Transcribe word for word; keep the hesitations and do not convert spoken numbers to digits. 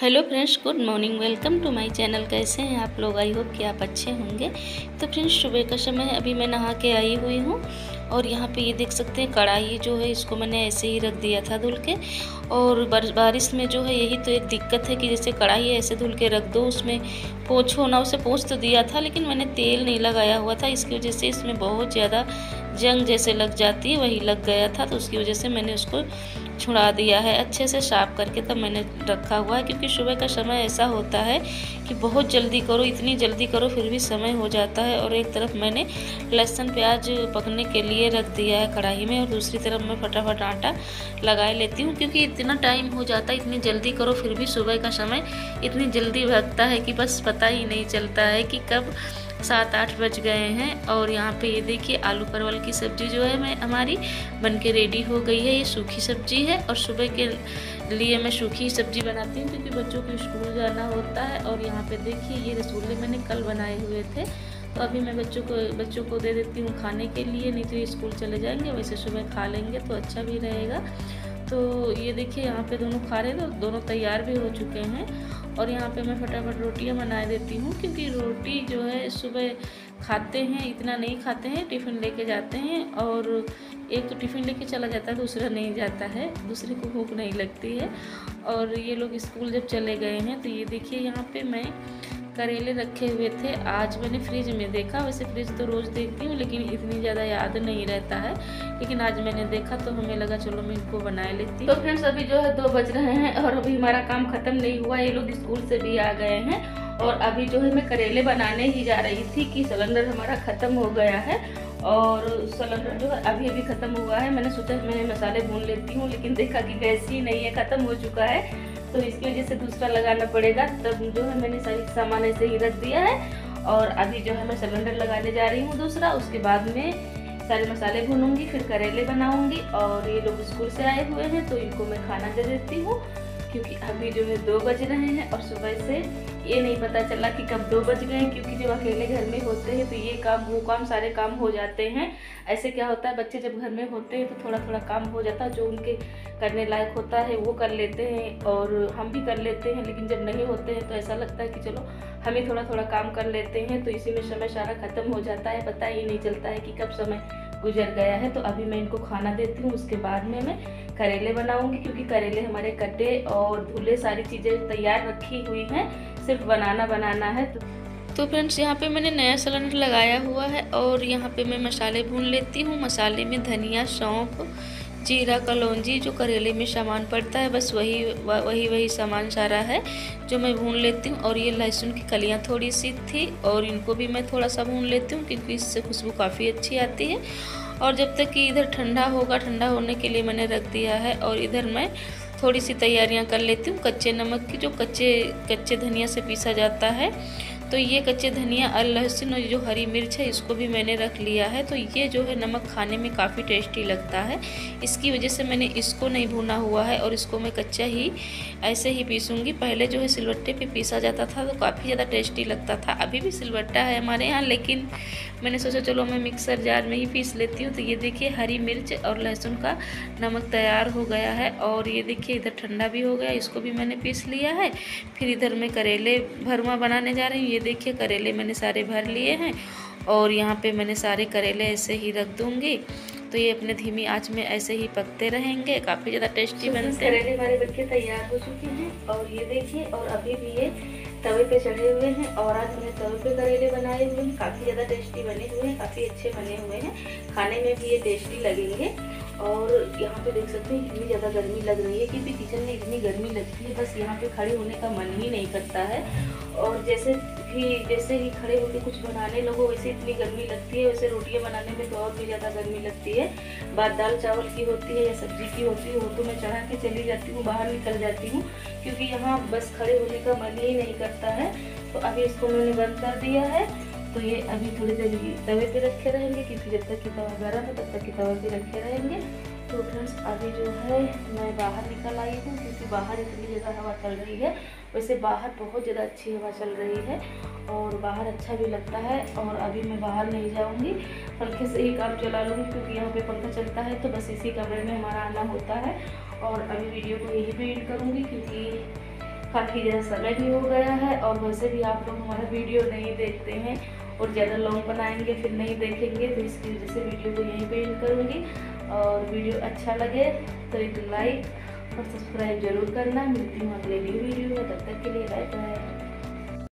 Hello friends, good morning. Welcome to my channel. कैसे हैं आप लोग? आई होप कि आप अच्छे होंगे। तो फ्रेंड्स, सुबह का समय है, अभी मैं नहा के आई हुई हूँ और यहाँ पे ये देख सकते हैं कढ़ाई जो है इसको मैंने ऐसे ही रख दिया था धुल के। और बारिश में जो है यही तो एक दिक्कत है कि जैसे कढ़ाई ऐसे धुल के रख दो, उसमें पोंछो ना। उसे पोंछ तो दिया था लेकिन मैंने तेल नहीं लगाया हुआ था, इसकी वजह से इसमें बहुत ज़्यादा जंग जैसे लग जाती है वही लग गया था। तो उसकी वजह से मैंने उसको छुड़ा दिया है अच्छे से साफ करके, तब मैंने रखा हुआ है। क्योंकि सुबह का समय ऐसा होता है कि बहुत जल्दी करो, इतनी जल्दी करो फिर भी समय हो जाता है। और एक तरफ मैंने लहसुन प्याज पकने के लिए रख दिया है कढ़ाई में और दूसरी तरफ मैं फटाफट आटा लगा लेती हूँ, क्योंकि इतना टाइम हो जाता है, इतनी जल्दी करो फिर भी सुबह का समय इतनी जल्दी भागता है कि बस पता ही नहीं चलता है कि कब सात आठ बज गए हैं। और यहाँ पे ये देखिए आलू परवल की सब्ज़ी जो है मैं हमारी बनके रेडी हो गई है। ये सूखी सब्जी है और सुबह के लिए मैं सूखी सब्जी बनाती हूँ क्योंकि बच्चों को स्कूल जाना होता है। और यहाँ पे देखिए ये रसगुल्ले मैंने कल बनाए हुए थे, तो अभी मैं बच्चों को बच्चों को दे देती हूँ खाने के लिए, नहीं तो ये स्कूल चले जाएंगे, वैसे सुबह खा लेंगे तो अच्छा भी रहेगा। तो ये देखिए यहाँ पे दोनों खा रहे हैं और दोनों तैयार भी हो चुके हैं। और यहाँ पे मैं फटाफट रोटियाँ बना देती हूँ क्योंकि रोटी जो है सुबह खाते हैं, इतना नहीं खाते हैं, टिफ़िन लेके जाते हैं। और एक तो टिफ़िन लेके चला जाता है, दूसरा नहीं जाता है, दूसरे को भूख नहीं लगती है। और ये लोग स्कूल जब चले गए हैं तो ये देखिए यहाँ पे मैं करेले रखे हुए थे, आज मैंने फ्रिज में देखा। वैसे फ्रिज तो रोज़ देखती हूँ लेकिन इतनी ज़्यादा याद नहीं रहता है, लेकिन आज मैंने देखा तो हमें लगा चलो मैं इनको बना लेती हूँ। तो फ्रेंड्स, अभी जो है दो बज रहे हैं और अभी हमारा काम ख़त्म नहीं हुआ। ये लोग स्कूल से भी आ गए हैं और अभी जो है मैं करेले बनाने ही जा रही थी कि सिलेंडर हमारा ख़त्म हो गया है। और सिलेंडर जो है अभी अभी ख़त्म हुआ है, मैंने सोचा मैं मसाले भून लेती हूँ लेकिन देखा कि गैस ही नहीं है, ख़त्म हो चुका है, तो इसकी वजह से दूसरा लगाना पड़ेगा। तब जो है मैंने सारी सामान ऐसे ही रख दिया है और अभी जो है मैं सिलेंडर लगाने जा रही हूँ दूसरा। उसके बाद में सारे मसाले भूनूंगी, फिर करेले बनाऊंगी। और ये लोग स्कूल से आए हुए हैं तो इनको मैं खाना दे देती हूँ क्योंकि अभी जो है दो बज रहे हैं और सुबह से ये नहीं पता चला कि कब दो बज गए। क्योंकि जब अकेले घर में होते हैं तो ये काम वो काम सारे काम हो जाते हैं। ऐसे क्या होता है, बच्चे जब घर में होते हैं तो थोड़ा थोड़ा काम हो जाता है, जो उनके करने लायक होता है वो कर लेते हैं और हम भी कर लेते हैं। लेकिन जब नहीं होते हैं तो ऐसा लगता है कि चलो हम ही थोड़ा थोड़ा काम कर लेते हैं, तो इसी में समय सारा ख़त्म हो जाता है, पता ही नहीं चलता है कि कब समय गुजर गया है। तो अभी मैं इनको खाना देती हूँ, उसके बाद में मैं करेले बनाऊंगी क्योंकि करेले हमारे कटे और धुले सारी चीज़ें तैयार रखी हुई हैं, सिर्फ बनाना बनाना है। तो तो फ्रेंड्स, यहाँ पे मैंने नया सिलेंडर लगाया हुआ है और यहाँ पे मैं मसाले भून लेती हूँ। मसाले में धनिया, सौंफ, जीरा, कलौंजी, जो करेले में सामान पड़ता है बस वही वही वही सामान सारा है जो मैं भून लेती हूँ। और ये लहसुन की कलियाँ थोड़ी सी थी और इनको भी मैं थोड़ा सा भून लेती हूँ क्योंकि इससे खुशबू काफ़ी अच्छी आती है। और जब तक कि इधर ठंडा होगा, ठंडा होने के लिए मैंने रख दिया है। और इधर मैं थोड़ी सी तैयारियां कर लेती हूँ कच्चे नमक की, जो कच्चे कच्चे धनिया से पीसा जाता है। तो ये कच्चे धनिया और लहसुन और जो हरी मिर्च है इसको भी मैंने रख लिया है। तो ये जो है नमक खाने में काफ़ी टेस्टी लगता है, इसकी वजह से मैंने इसको नहीं भुना हुआ है और इसको मैं कच्चा ही ऐसे ही पीसूँगी। पहले जो है सिलबट्टे पे पीसा जाता था तो काफ़ी ज़्यादा टेस्टी लगता था। अभी भी सिलबट्टा है हमारे यहाँ, लेकिन मैंने सोचा चलो मैं मिक्सर जार में ही पीस लेती हूँ। तो ये देखिए हरी मिर्च और लहसुन का नमक तैयार हो गया है। और ये देखिए इधर ठंडा भी हो गया, इसको भी मैंने पीस लिया है। फिर इधर मैं करेले भरवा बनाने जा रही हूँ। देखिए करेले मैंने सारे भर लिए हैं और यहाँ पे मैंने सारे करेले ऐसे ही रख दूँगी, तो ये अपने धीमी आंच में ऐसे ही पकते रहेंगे, काफ़ी ज़्यादा टेस्टी बनते हैं। करेले हमारे बच्चे तैयार हो चुके हैं और ये देखिए, और अभी भी ये तवे पे चढ़े हुए हैं। और आज मैंने तवे पे करेले बनाए हुए हैं, काफ़ी ज़्यादा टेस्टी बने हुए हैं, काफ़ी अच्छे बने हुए हैं, खाने में भी ये टेस्टी लगेंगे। और यहाँ पे देख सकते हैं इतनी ज़्यादा गर्मी लग रही है क्योंकि किचन में इतनी गर्मी लगती है, बस यहाँ पे खड़े होने का मन ही नहीं करता है। और जैसे भी जैसे ही खड़े होकर कुछ बनाने लगो वैसे इतनी गर्मी लगती है, वैसे रोटियाँ बनाने में तो और भी ज़्यादा गर्मी लगती है। बात दाल चावल की होती है या सब्ज़ी की होती है वो तो मैं चढ़ा के चली जाती हूँ, बाहर निकल जाती हूँ, क्योंकि यहाँ बस खड़े होने का मन ही नहीं करता है। तो अभी इसको मैंने बंद कर दिया है, तो ये अभी थोड़ी देर तवे पे रखे रहेंगे क्योंकि जब तक कि तवा गर्म है तब तक कि तवे पे रखे रहेंगे। तो फ्रेंड्स, अभी जो है मैं बाहर निकल आई हूँ क्योंकि बाहर इतनी ज़्यादा हवा चल रही है। वैसे बाहर बहुत ज़्यादा अच्छी हवा चल रही है और बाहर अच्छा भी लगता है। और अभी मैं बाहर नहीं जाऊँगी, पंखे से ही काम चला लूँगी क्योंकि यहाँ पे पंखा चलता है, तो बस इसी कमरे में हमारा आना होता है। और अभी वीडियो को यही पे एंड करूँगी क्योंकि काफ़ी ज़्यादा समय भी हो गया है और वैसे भी आप लोग हमारा वीडियो नहीं देखते हैं और ज़्यादा लॉन्ग बनाएंगे फिर नहीं देखेंगे, तो इसकी वजह से वीडियो को यहीं पे एंड करूँगी। और वीडियो अच्छा लगे तो एक लाइक और सब्सक्राइब जरूर करना। मिलती हूँ अगले न्यू वीडियो में, तब तक के लिए बाय बाय।